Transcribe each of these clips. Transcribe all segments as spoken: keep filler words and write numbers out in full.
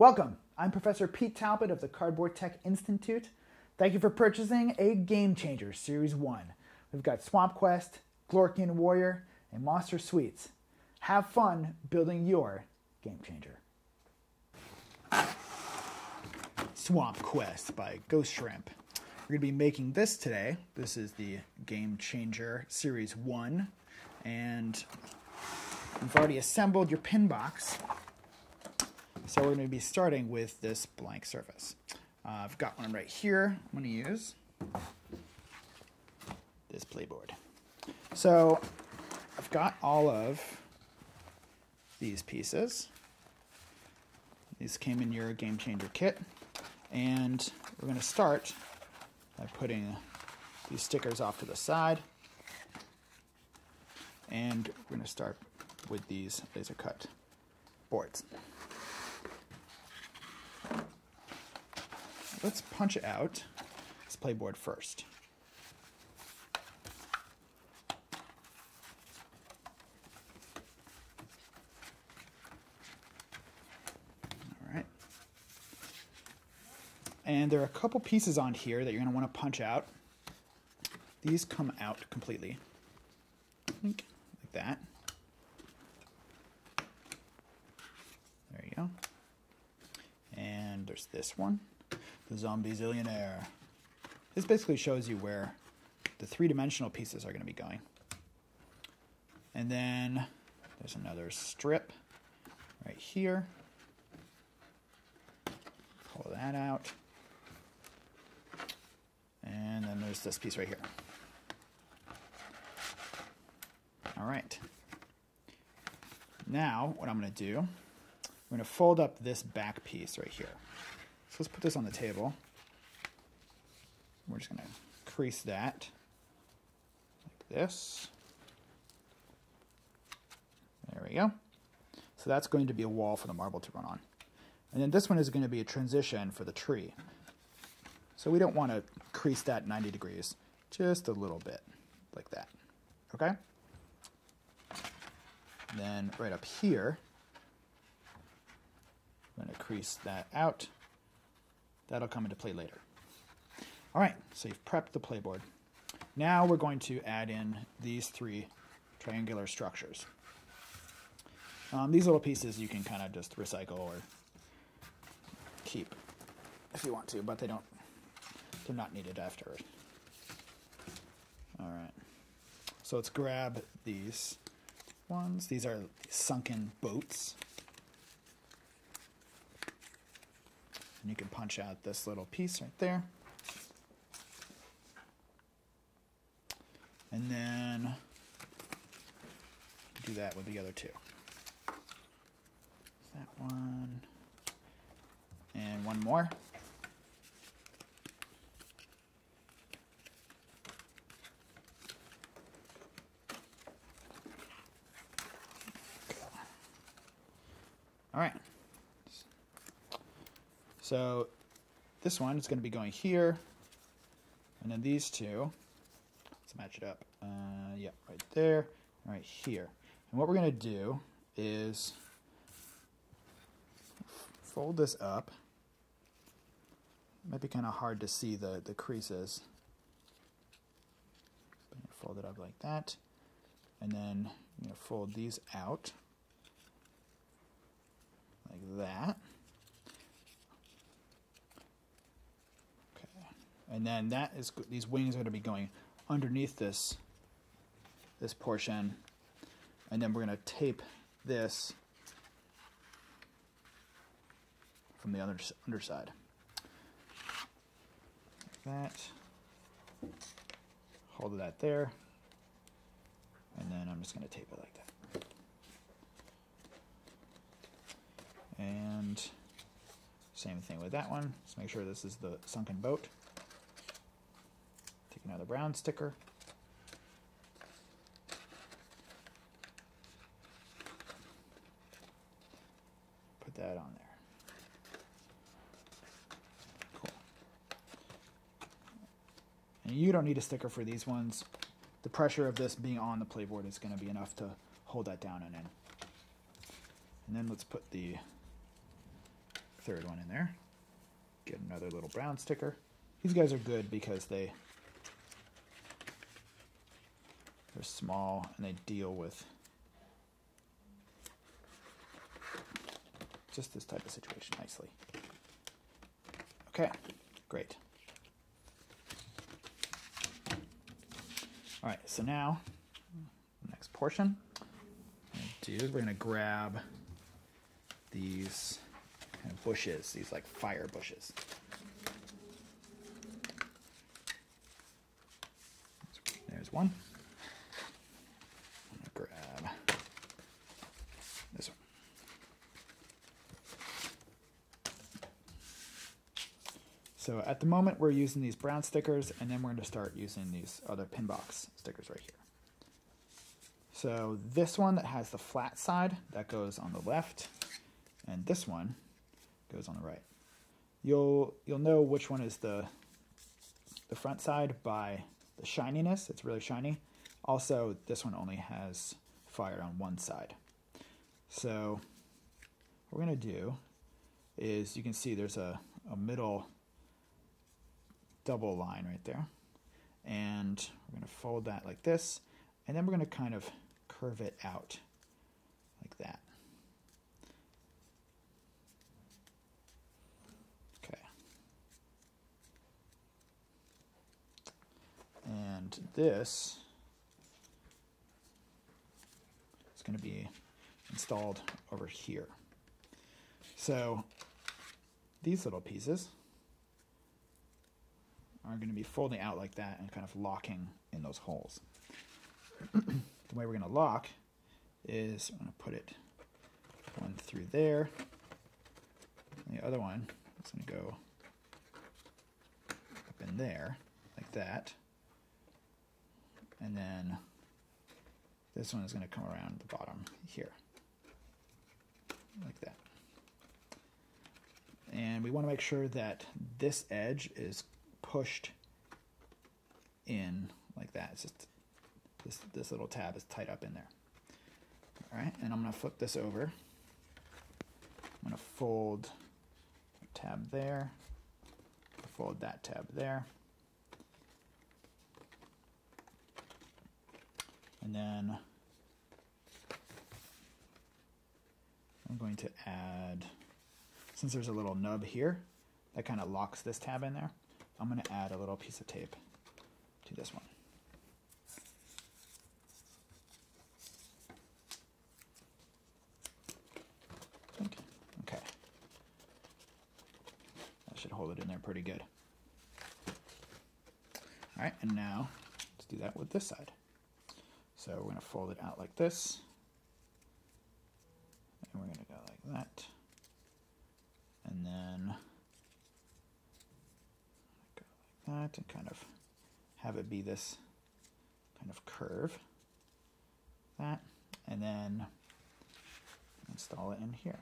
Welcome, I'm Professor Pete Talbot of the Cardboard Tech Institute. Thank you for purchasing a Game Changer Series One. We've got Swamp Quest, Glorkian Warrior, and Monster Suites. Have fun building your Game Changer. Swamp Quest by Ghost Shrimp. We're gonna be making this today. This is the Game Changer Series One, and you've already assembled your pin box. So we're going to be starting with this blank surface. Uh, I've got one right here I'm going to use. This playboard. So I've got all of these pieces. These came in your Game Changer kit. And we're going to start by putting these stickers off to the side. And we're going to start with these laser cut boards. Let's punch out this playboard first. All right. And there are a couple pieces on here that you're going to want to punch out. These come out completely, like that. There you go. And there's this one. The Zombie Zillionaire. This basically shows you where the three-dimensional pieces are going to be going. And then there's another strip right here. Pull that out. And then there's this piece right here. All right. Now what I'm going to do, I'm going to fold up this back piece right here. Let's put this on the table. We're just going to crease that like this. There we go. So that's going to be a wall for the marble to run on. And then this one is going to be a transition for the tree. So we don't want to crease that ninety degrees, just a little bit like that. Okay? And then right up here, I'm going to crease that out. That'll come into play later. All right, so you've prepped the playboard. Now we're going to add in these three triangular structures. Um, these little pieces you can kind of just recycle or keep if you want to, but they don't, they're not needed after. All right, so let's grab these ones. These are sunken boats. And you can punch out this little piece right there. And then do that with the other two. That one. And one more. All right. So this one is going to be going here, and then these two, let's match it up, uh, yeah, right there, right here. And what we're going to do is fold this up. It might be kind of hard to see the, the creases. Fold it up like that, and then you know, fold these out like that. And then that is, these wings are going to be going underneath this, this portion. And then we're going to tape this from the other underside. Like that. Hold that there. And then I'm just going to tape it like that. And same thing with that one. Just make sure this is the sunken boat. Another brown sticker. Put that on there. Cool. And you don't need a sticker for these ones. The pressure of this being on the playboard is going to be enough to hold that down and in. And then let's put the third one in there. Get another little brown sticker. These guys are good because they, they're small and they deal with just this type of situation nicely. Okay, great. All right, so now the next portion do is we're gonna grab these kind of bushes, these like fire bushes. There's one. I'm gonna grab this one. So at the moment we're using these brown stickers, and then we're going to start using these other PinBox stickers right here. So this one that has the flat side, that goes on the left, and this one goes on the right. You'll you'll know which one is the the front side by the shininess. It's really shiny. Also, this one only has fire on one side. So what we're gonna do is, you can see there's a, a middle double line right there. And we're gonna fold that like this, and then we're gonna kind of curve it out like that. Okay. And this is gonna be installed over here. So these little pieces are gonna be folding out like that and kind of locking in those holes. The way we're gonna lock is, I'm gonna put it one through there, and the other one is gonna go up in there like that, and then this one is gonna come around the bottom here like that. And we want to make sure that this edge is pushed in like that. It's just This, this little tab is tied up in there. All right, and I'm gonna flip this over. I'm gonna fold a tab there, fold that tab there. And then I'm going to add, since there's a little nub here, that kind of locks this tab in there, I'm gonna add a little piece of tape to this one. Pretty good. All right, and now let's do that with this side. So we're going to fold it out like this, and we're going to go like that, and then go like that, and kind of have it be this kind of curve, that, and then install it in here.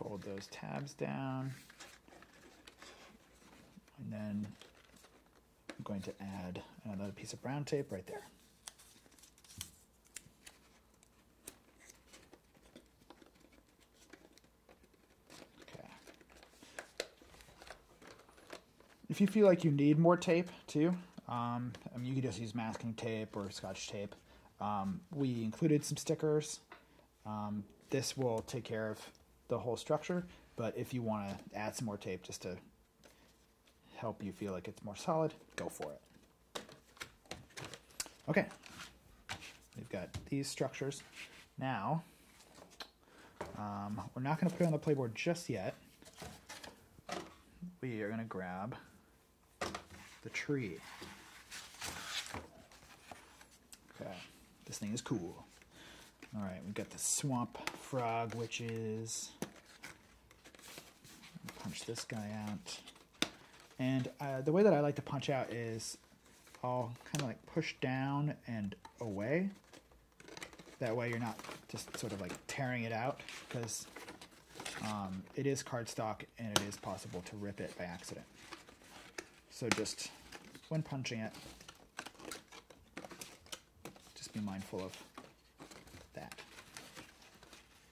Fold those tabs down, and then I'm going to add another piece of brown tape right there. Okay. If you feel like you need more tape too, um, I mean, you could just use masking tape or Scotch tape. Um, we included some stickers. Um, this will take care of the whole structure, but if you want to add some more tape just to help you feel like it's more solid, go for it. Okay, we've got these structures. Now, um, we're not going to put it on the playboard just yet. We are going to grab the tree. Okay, this thing is cool. All right, we've got the swamp frog witches. Punch this guy out. And uh, the way that I like to punch out is I'll kind of like push down and away. That way you're not just sort of like tearing it out, because um, it is cardstock and it is possible to rip it by accident. So just when punching it. Just be mindful of that.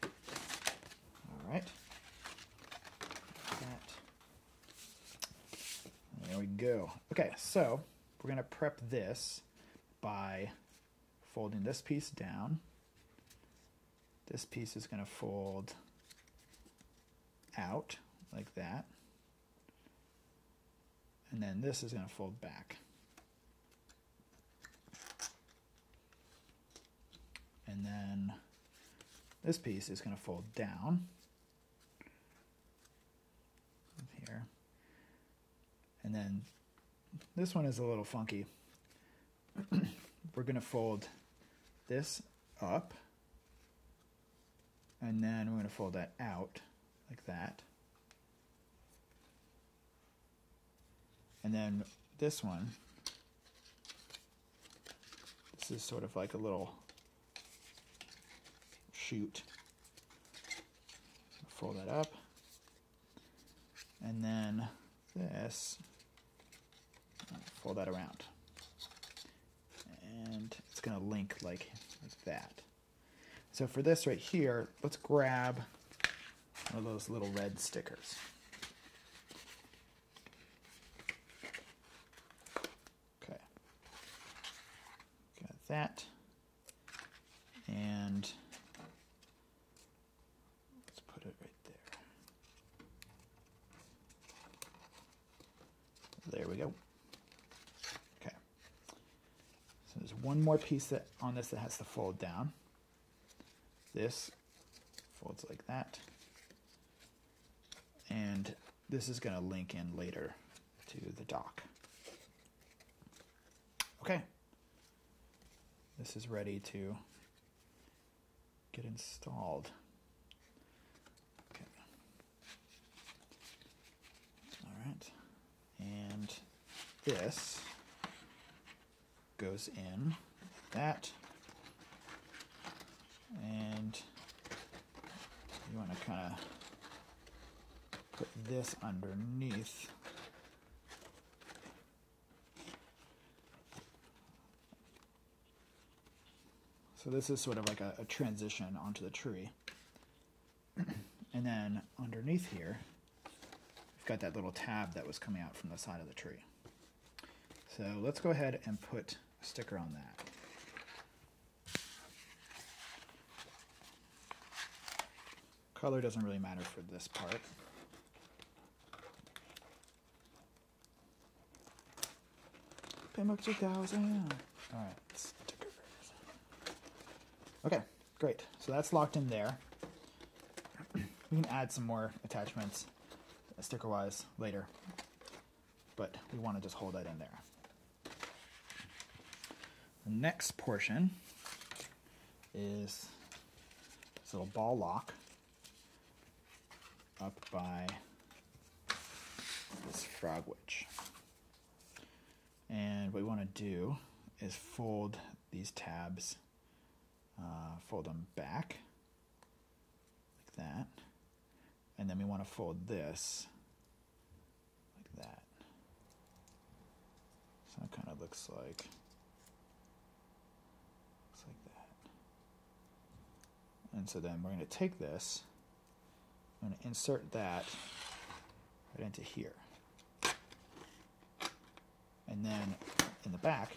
All right. That. There we go. Okay, so we're gonna prep this by folding this piece down. This piece is gonna fold out like that. And then this is gonna fold back. And then this piece is gonna fold down here. And then this one is a little funky. We're gonna fold this up, and then we're gonna fold that out like that. And then this one, this is sort of like a little chute. Fold that up. And then this, fold that around. And it's gonna link like, like that. So for this right here, let's grab one of those little red stickers. That, and let's put it right there. There we go. Okay. So there's one more piece that on this that has to fold down. This folds like that. And this is going to link in later to the dock. Okay. This is ready to get installed. Okay. All right. And this goes in like that. And you want to kind of put this underneath . So this is sort of like a, a transition onto the tree. And then underneath here, we've got that little tab that was coming out from the side of the tree. So let's go ahead and put a sticker on that. Color doesn't really matter for this part. PinBox two thousand. All right. Okay, great. So that's locked in there. We can add some more attachments sticker-wise later, but we want to just hold that in there. The next portion is this little ball lock up by this frog witch. And what we want to do is fold these tabs Uh, fold them back like that, and then we want to fold this like that. So it kind of looks like looks like that. And so then we're going to take this, I'm going to insert that right into here, and then in the back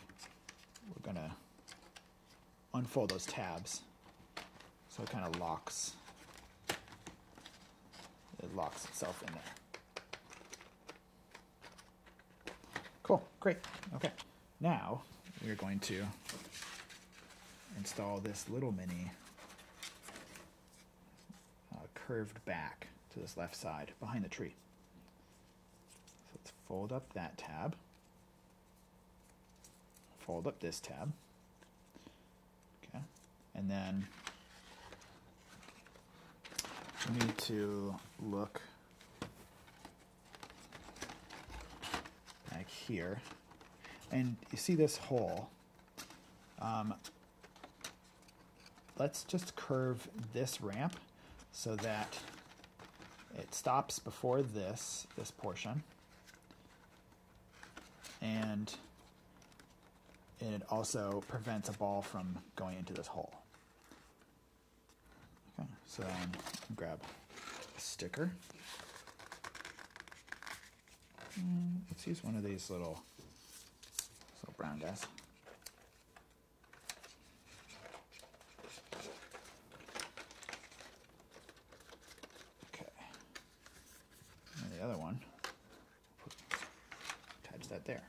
we're going to unfold those tabs, so it kind of locks. It locks itself in there. Cool, great. Okay, now we're going to install this little mini uh, curved back to this left side behind the tree. So let's fold up that tab. Fold up this tab. And then we need to look like here. And you see this hole? Um, let's just curve this ramp so that it stops before this, this portion. And and it also prevents a ball from going into this hole. Okay, so um, grab a sticker. And let's use one of these little, little brown guys. Okay, and the other one, attach that there.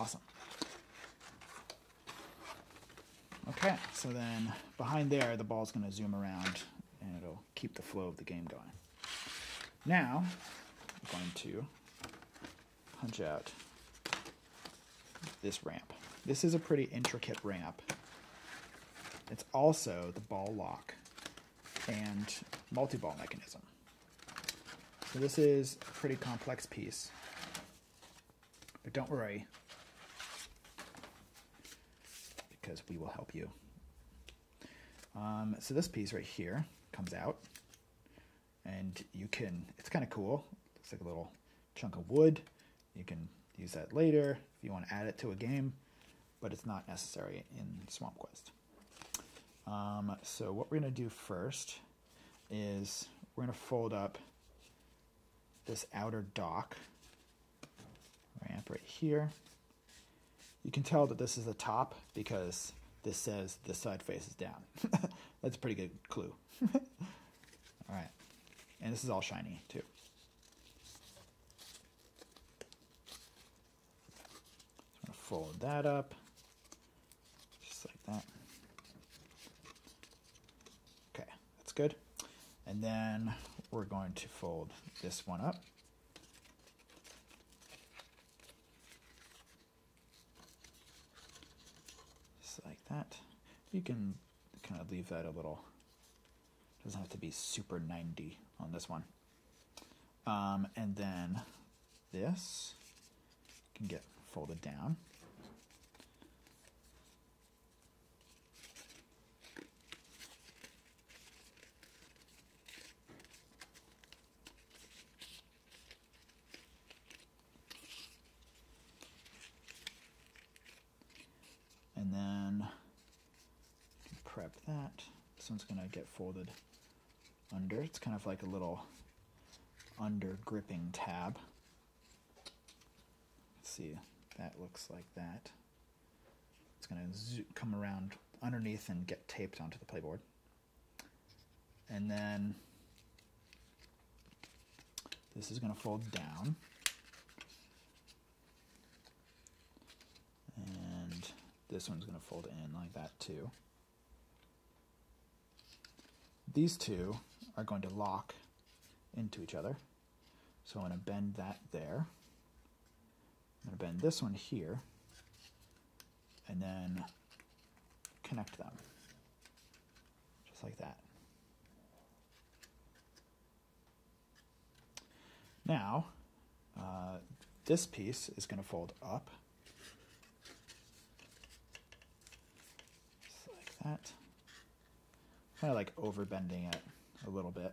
Awesome. Okay, so then behind there, the ball's going to zoom around, and it'll keep the flow of the game going. Now, I'm going to punch out this ramp. This is a pretty intricate ramp. It's also the ball lock and multi-ball mechanism. So this is a pretty complex piece, but don't worry, because we will help you. Um, so this piece right here comes out, and you can, it's kind of cool. It's like a little chunk of wood. You can use that later if you want to add it to a game, but it's not necessary in Swamp Quest. Um, so what we're going to do first is we're going to fold up this outer dock ramp right here. You can tell that this is the top because this says the side faces down. That's a pretty good clue. All right. And this is all shiny too. I'm going to fold that up just like that. Okay, that's good. And then we're going to fold this one up. That. You can kind of leave that a little, doesn't have to be super ninety on this one. Um, and then this can get folded down. And then prep that. This one's gonna get folded under. It's kind of like a little under gripping tab. Let's see, that looks like that. It's gonna zoom, come around underneath and get taped onto the playboard. And then this is gonna fold down. And this one's gonna fold in like that too. These two are going to lock into each other. So I'm going to bend that there. I'm going to bend this one here and then connect them just like that. Now, uh, this piece is going to fold up just like that. Kind of like overbending it a little bit.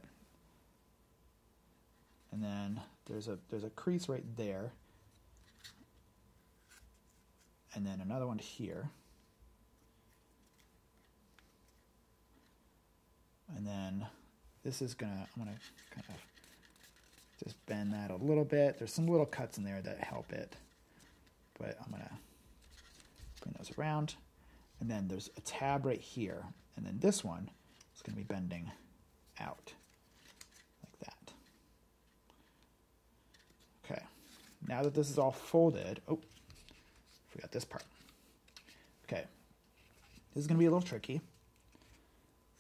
And then there's a there's a crease right there. And then another one here. And then this is gonna, I'm gonna kind of just bend that a little bit. There's some little cuts in there that help it, but I'm gonna bring those around. And then there's a tab right here. And then this one, it's going to be bending out like that. Okay, now that this is all folded, oh, forgot this part. Okay, this is going to be a little tricky.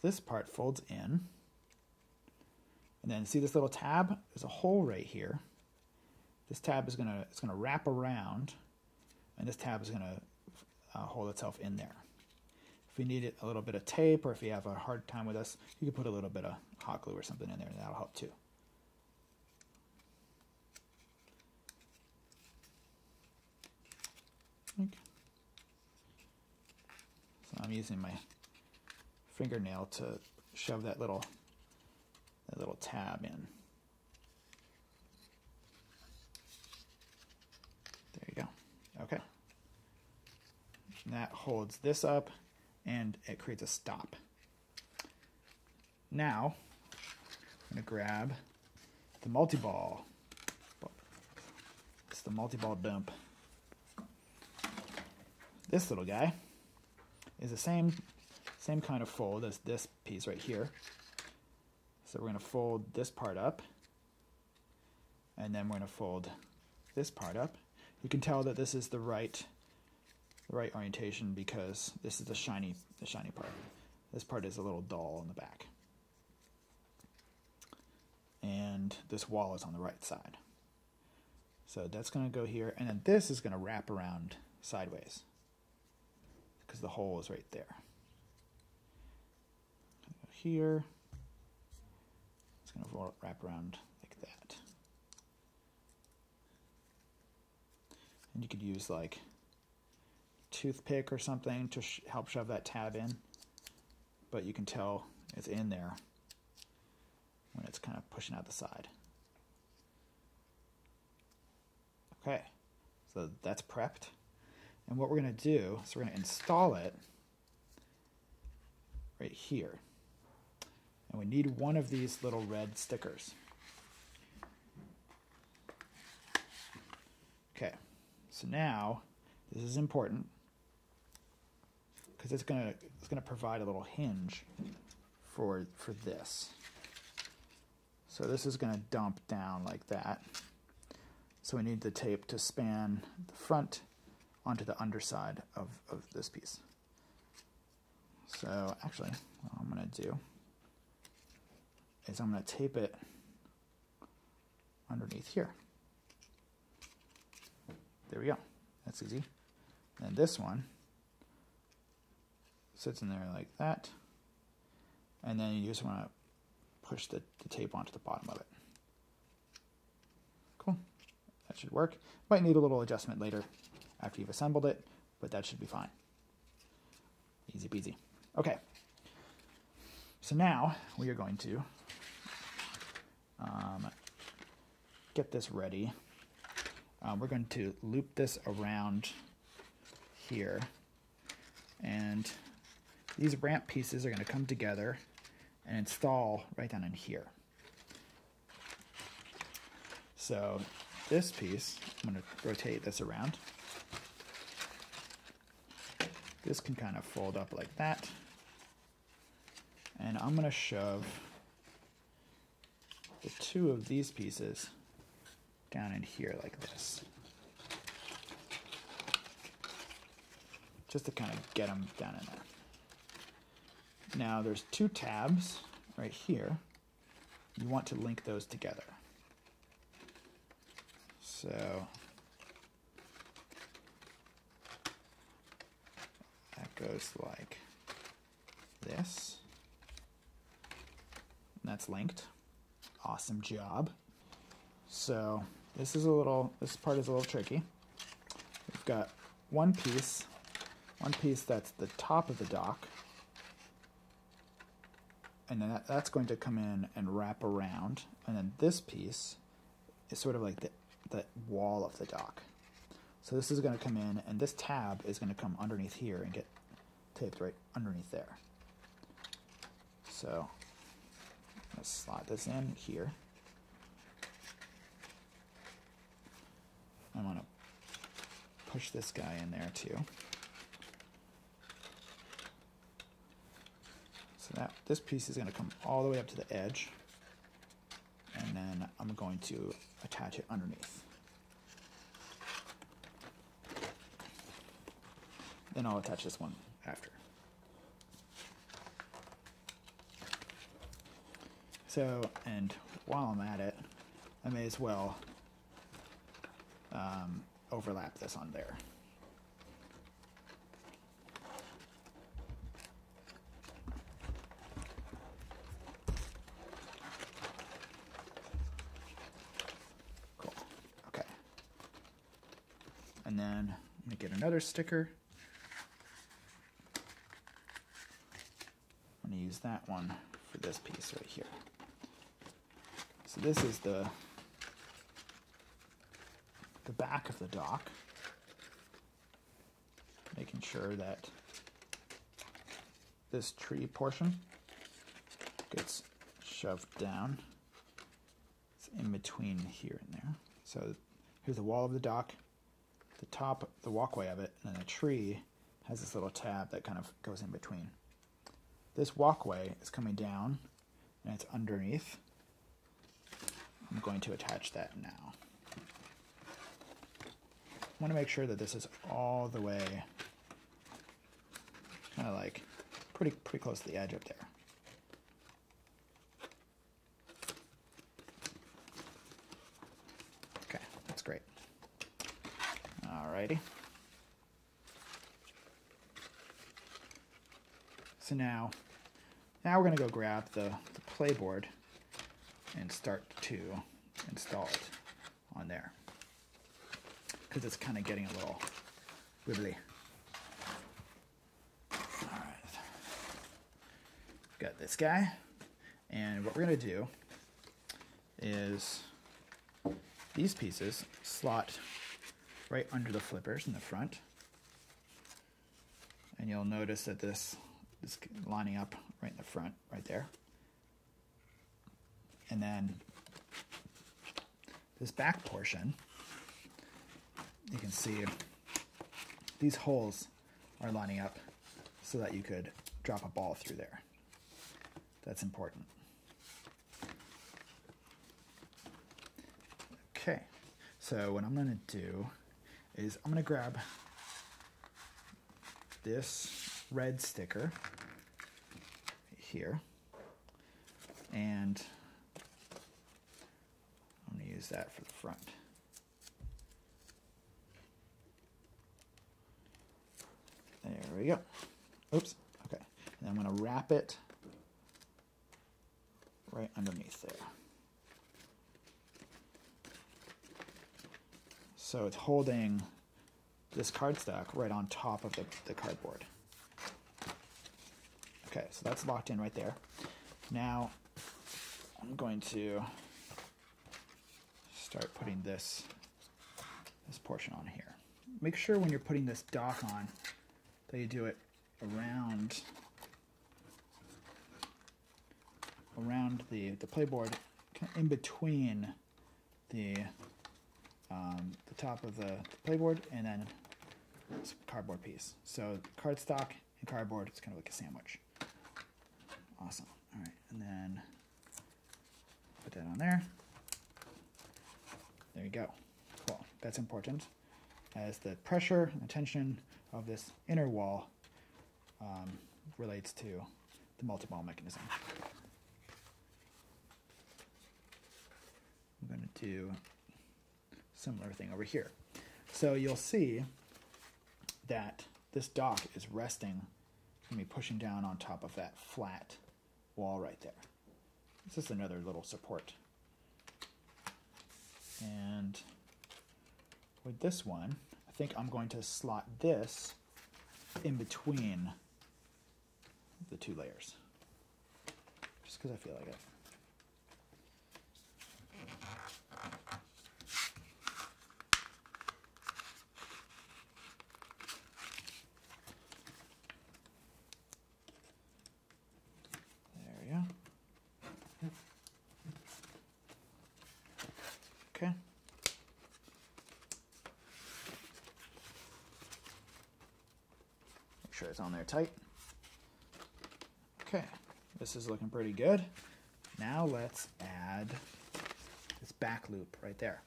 This part folds in, and then see this little tab? There's a hole right here. This tab is going to it's going to wrap around, and this tab is going to uh, hold itself in there. If you need a little bit of tape, or if you have a hard time with this, you can put a little bit of hot glue or something in there, and that'll help too. Think. So I'm using my fingernail to shove that little that little tab in. There you go. Okay. And that holds this up and it creates a stop. Now I'm gonna grab the multi-ball. It's the multi-ball dump. This little guy is the same same kind of fold as this piece right here. So we're gonna fold this part up, and then we're gonna fold this part up. You can tell that this is the right the right orientation because this is the shiny the shiny part. This part is a little dull on the back. And this wall is on the right side. So that's gonna go here, and then this is gonna wrap around sideways because the hole is right there. Go here, it's gonna wrap around like that. And you could use like a toothpick or something to sh help shove that tab in, but you can tell it's in there when it's kind of pushing out the side. Okay, so that's prepped. And what we're gonna do is we're gonna install it right here. And we need one of these little red stickers. Okay, so now this is important because it's gonna it's gonna provide a little hinge for for this. So this is gonna dump down like that. So we need the tape to span the front onto the underside of, of this piece. So actually, what I'm gonna do is I'm gonna tape it underneath here. There we go, that's easy. And this one sits in there like that. And then you just wanna push the, the tape onto the bottom of it. Cool, that should work. Might need a little adjustment later after you've assembled it, but that should be fine. Easy peasy. Okay, so now we are going to um, get this ready. Um, we're going to loop this around here, and these ramp pieces are gonna come together and install right down in here. So this piece, I'm gonna rotate this around. This can kind of fold up like that. And I'm gonna shove the two of these pieces down in here like this. Just to kind of get them down in there. Now there's two tabs right here. You want to link those together. So that goes like this. And that's linked. Awesome job. So this is a little, this part is a little tricky. We've got one piece, one piece that's the top of the dock. And then that, that's going to come in and wrap around. And then this piece is sort of like the, the wall of the dock. So this is going to come in, and this tab is going to come underneath here and get taped right underneath there. So let's slot this in here. I want to push this guy in there too. So that, this piece is going to come all the way up to the edge, and then I'm going to attach it underneath. Then I'll attach this one after. So, and while I'm at it, I may as well um, overlap this on there. I'm gonna get another sticker. I'm gonna use that one for this piece right here. So this is the the back of the dock, making sure that this tree portion gets shoved down. It's in between here and there. So here's the wall of the dock, the top, the walkway of it, and then the tree has this little tab that kind of goes in between. This walkway is coming down and it's underneath. I'm going to attach that now. I want to make sure that this is all the way, kind of like pretty, pretty close to the edge up there. Okay, that's great. Alrighty. So now, now we're going to go grab the, the playboard and start to install it on there, because it's kind of getting a little wibbly. All right, got this guy, and what we're going to do is these pieces slot right under the flippers in the front, and you'll notice that this is lining up right in the front, right there. And then this back portion, you can see these holes are lining up so that you could drop a ball through there. That's important. Okay, so what I'm gonna do is I'm gonna grab this red sticker here, and I'm gonna use that for the front. There we go. Oops. Okay. And I'm going to wrap it right underneath there. So it's holding this cardstock right on top of the, the cardboard. Okay, so that's locked in right there. Now I'm going to start putting this, this portion on here. Make sure when you're putting this dock on, so you do it around around the, the playboard, kind of in between the um, the top of the playboard and then this cardboard piece. So cardstock and cardboard, it's kind of like a sandwich. Awesome. All right, and then put that on there. There you go. Cool. That's important, as the pressure and the tension of this inner wall um, relates to the multi-ball mechanism. I'm going to do a similar thing over here. So you'll see that this dock is resting, going to be pushing down on top of that flat wall right there. This is another little support. And with this one, I think I'm going to slot this in between the two layers, just because I feel like it. There we go. Okay. Sure it's on there tight. Okay, this is looking pretty good. Now let's add this back loop right there.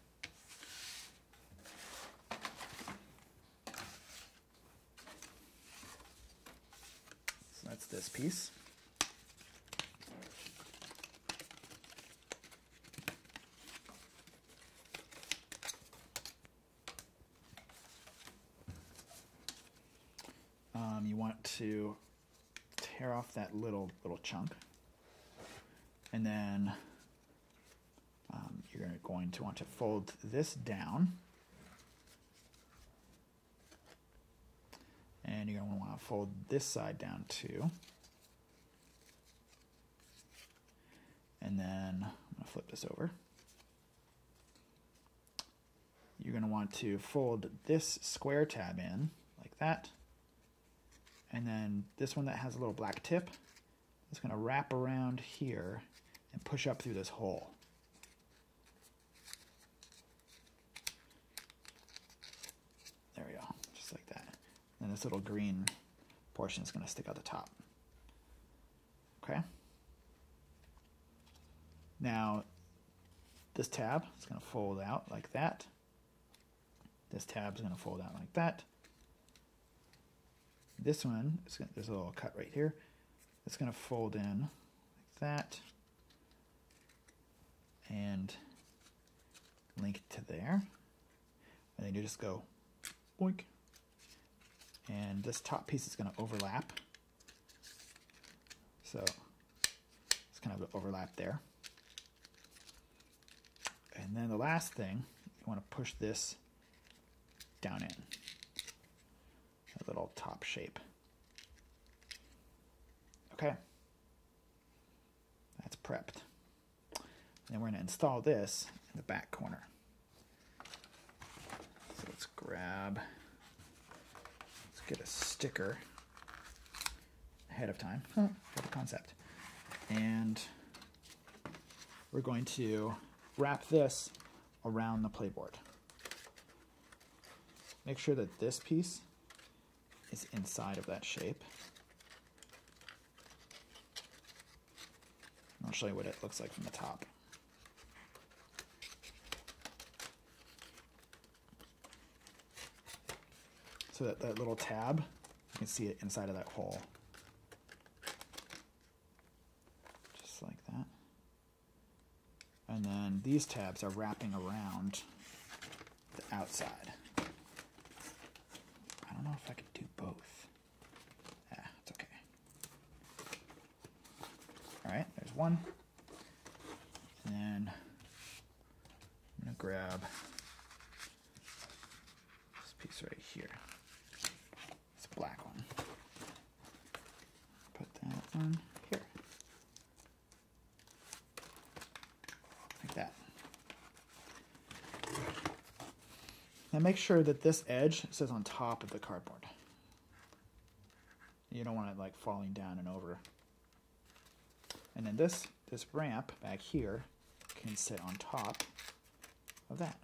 So that's this piece. To tear off that little little chunk, and then um, you're going to want to fold this down fold this side down too. And then I'm gonna flip this over. You're gonna want to fold this square tab in like that. And then this one that has a little black tip is gonna wrap around here and push up through this hole. There we go, just like that. And this little green portion is gonna stick out the top, okay? Now, this tab is going to fold out like that. This tab is going to fold out like that. This one, it's gonna, there's a little cut right here. It's going to fold in like that and link to there. And then you just go boink. And this top piece is going to overlap. So it's kind of overlap there. And then the last thing, you want to push this down in, that little top shape. Okay, that's prepped. And then we're going to install this in the back corner. So let's grab, let's get a sticker ahead of time for the concept. And we're going to wrap this around the playboard. Make sure that this piece is inside of that shape. I'll show you what it looks like from the top. So that, that little tab, you can see it inside of that hole. Just like that. And then these tabs are wrapping around the outside. I don't know if I could do both. Yeah, it's okay. All right, there's one. And then I'm gonna grab this piece right here. It's a black one. Put that one here. That. Now make sure that this edge sits on top of the cardboard. You don't want it like falling down and over. And then this, this ramp back here can sit on top of that.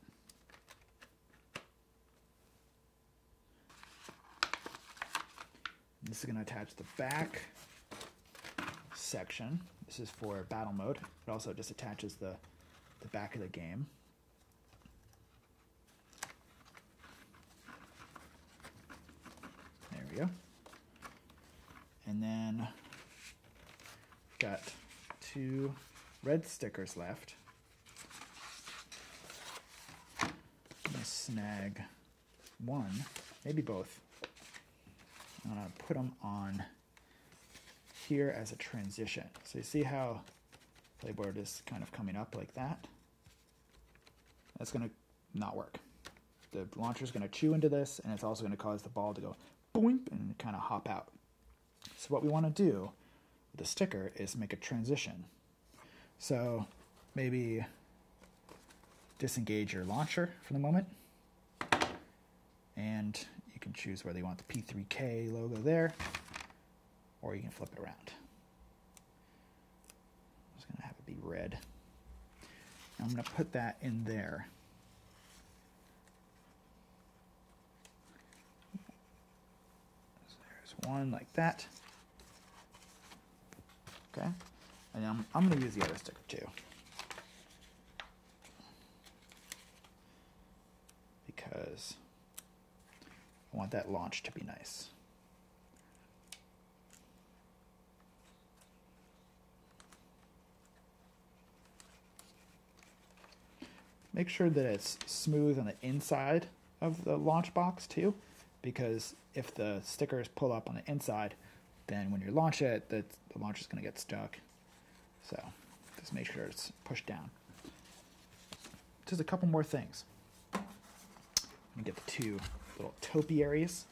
This is going to attach the back section. This is for battle mode. It also just attaches the the back of the game. There we go. And then got two red stickers left. I'm gonna snag one, maybe both. I'm gonna put them on here as a transition. So you see how playboard is kind of coming up like that? That's going to not work. The launcher is going to chew into this, and it's also going to cause the ball to go boink and kind of hop out. So what we want to do with the sticker is make a transition. So maybe disengage your launcher for the moment, and you can choose whether you want the P three K logo there, or you can flip it around. I'm just going to have it be red. I'm going to put that in there. So there's one like that. Okay. And I'm, I'm going to use the other sticker too. Because I want that launch to be nice. Make sure that it's smooth on the inside of the launch box too, because if the stickers pull up on the inside, then when you launch it, the, the launch is gonna get stuck. So just make sure it's pushed down. Just a couple more things. I'm gonna get the two little topiaries.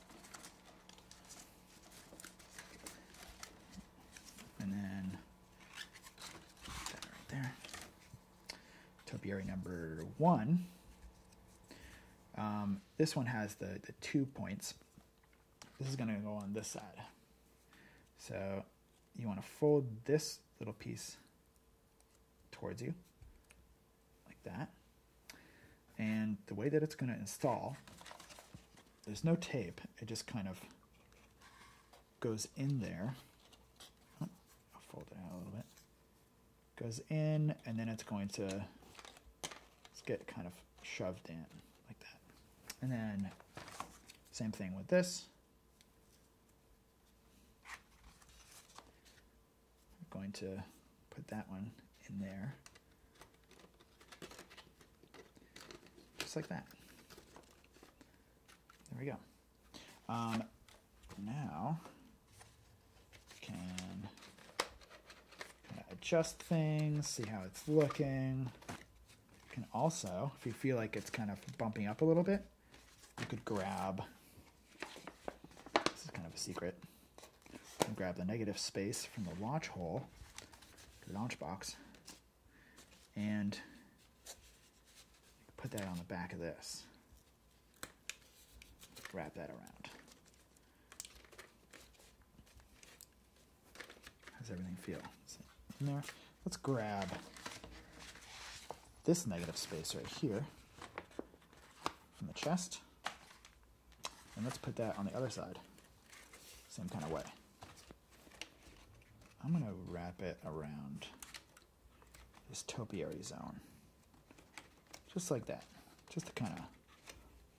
apiary number one, um, this one has the, the two points. This is going to go on this side. So you want to fold this little piece towards you like that. And the way that it's going to install, there's no tape. It just kind of goes in there. I'll fold it out a little bit. Goes in, and then it's going to let's get kind of shoved in like that. And then same thing with this. I'm going to put that one in there. Just like that. There we go. Um, now we can kind of adjust things, see how it's looking. You can also, if you feel like it's kind of bumping up a little bit, you could grab, this is kind of a secret, you can grab the negative space from the launch hole, the launch box, and put that on the back of this. Wrap that around. How does everything feel? Is it in there? Let's grab this negative space right here from the chest, and let's put that on the other side, same kind of way. I'm gonna wrap it around this topiary zone. Just like that, just to kind of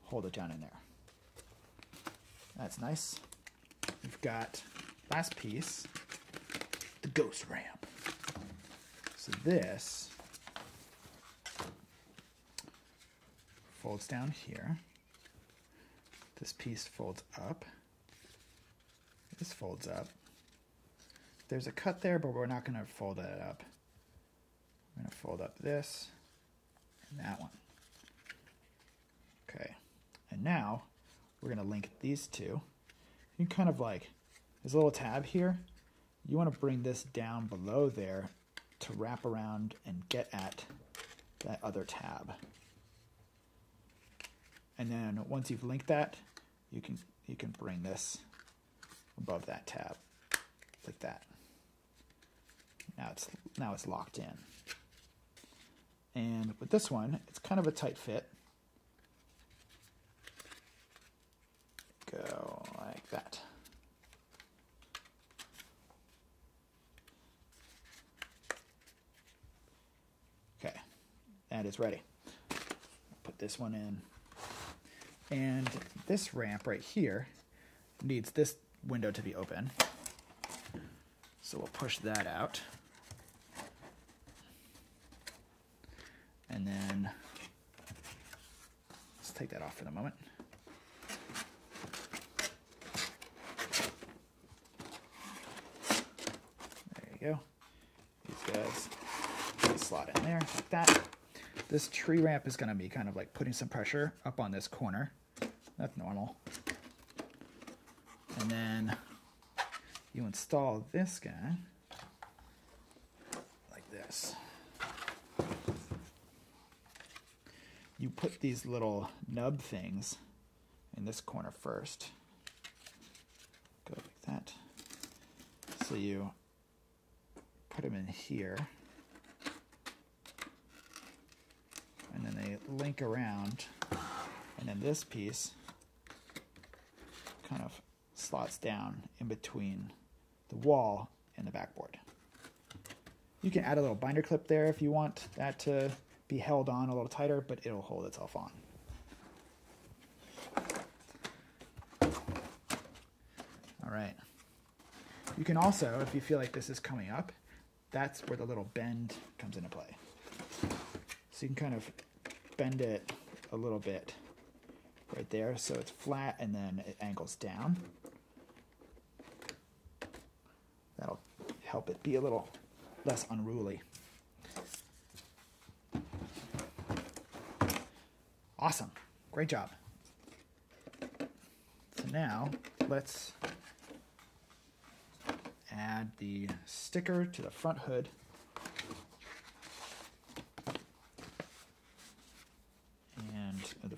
hold it down in there. That's nice. We've got last piece, the ghost ramp. So this folds down here. This piece folds up. This folds up. There's a cut there, but we're not gonna fold that up. We're gonna fold up this. That one. Okay, and now we're gonna link these two. You can kind of like, there's a little tab here. You wanna bring this down below there to wrap around and get at that other tab. And then once you've linked that, you can, you can bring this above that tab, like that. Now it's, now it's locked in. And with this one, it's kind of a tight fit. Go like that. Okay, that is ready. Put this one in. And this ramp right here needs this window to be open. So we'll push that out. And then let's take that off for the moment. There you go. These guys slot in there like that. This tree ramp is going to be kind of like putting some pressure up on this corner. That's normal. And then you install this guy like this. You put these little nub things in this corner first. Go like that. So you put them in here. And then they link around. And then this piece kind of slots down in between the wall and the backboard. You can add a little binder clip there if you want that to be held on a little tighter, but it'll hold itself on. All right. You can also, if you feel like this is coming up, that's where the little bend comes into play. So you can kind of bend it a little bit right there, so it's flat and then it angles down. That'll help it be a little less unruly. Awesome, great job. So now let's add the sticker to the front hood.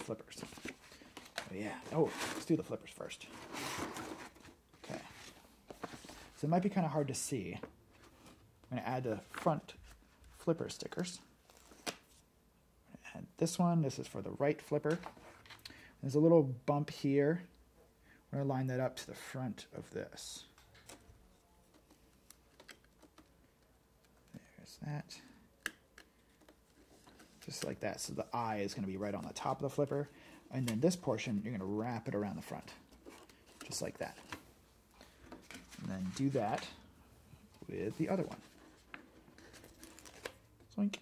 flippers. But yeah. Oh, let's do the flippers first. Okay. So it might be kind of hard to see. I'm going to add the front flipper stickers. And this one, this is for the right flipper. There's a little bump here. We're going to line that up to the front of this. There's that. Just like that. So the eye is going to be right on the top of the flipper. And then this portion, you're going to wrap it around the front. Just like that. And then do that with the other one. Zoink.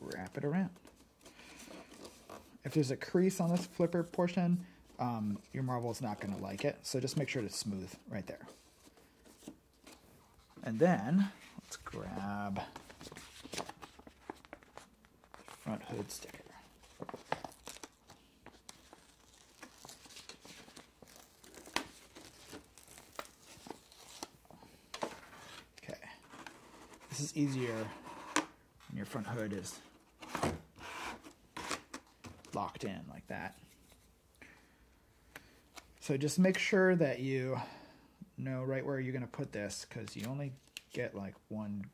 Wrap it around. If there's a crease on this flipper portion, Um, your marble is not going to like it, so just make sure it's smooth right there. And then let's grab front hood sticker. Okay, this is easier when your front hood is locked in like that. So just make sure that you know right where you're going to put this, because you only get like one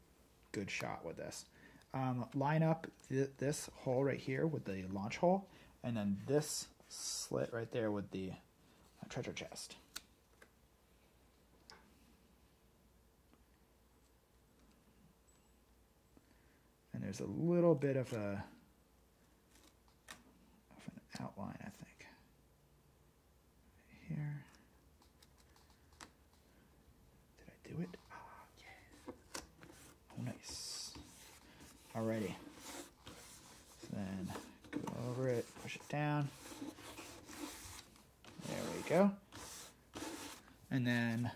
good shot with this. Um, line up th this hole right here with the launch hole, and then this slit right there with the uh, treasure chest. And there's a little bit of a of an outline, I think. Here. Did I do it? Ah, oh, yes. Oh, nice. Alrighty. So then go over it, push it down. There we go. And then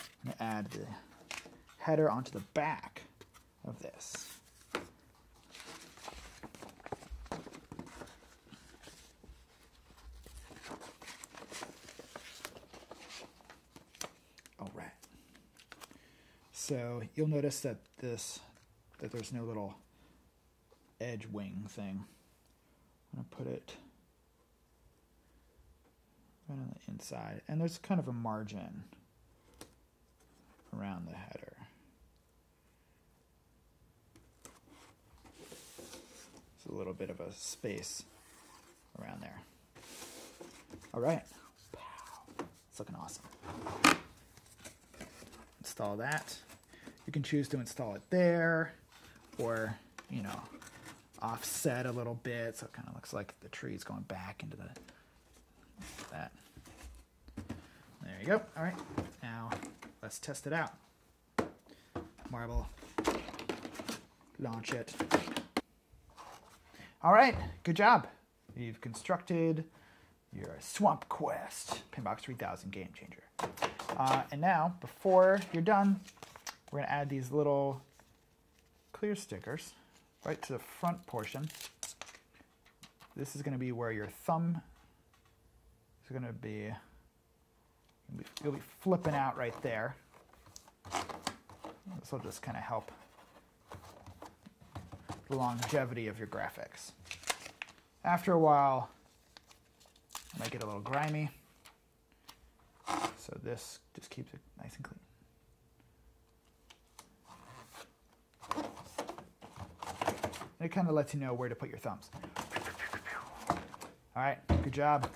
I'm going to add the header onto the back of this. So you'll notice that this, that there's no little edge wing thing. I'm gonna put it right on the inside, and there's kind of a margin around the header. There's a little bit of a space around there. All right, wow, it's looking awesome. Install that. You can choose to install it there, or, you know, offset a little bit so it kind of looks like the tree's going back into the, that. There you go. All right, now let's test it out. Marble, launch it. All right, good job. You've constructed your Swamp Quest PinBox three thousand Game Changer. Uh, and now, before you're done, we're going to add these little clear stickers right to the front portion. This is going to be where your thumb is going to be, you'll be flipping out right there. This will just kind of help the longevity of your graphics. After a while, it might get a little grimy, so this just keeps it nice and clean. It kind of lets you know where to put your thumbs. All right, good job.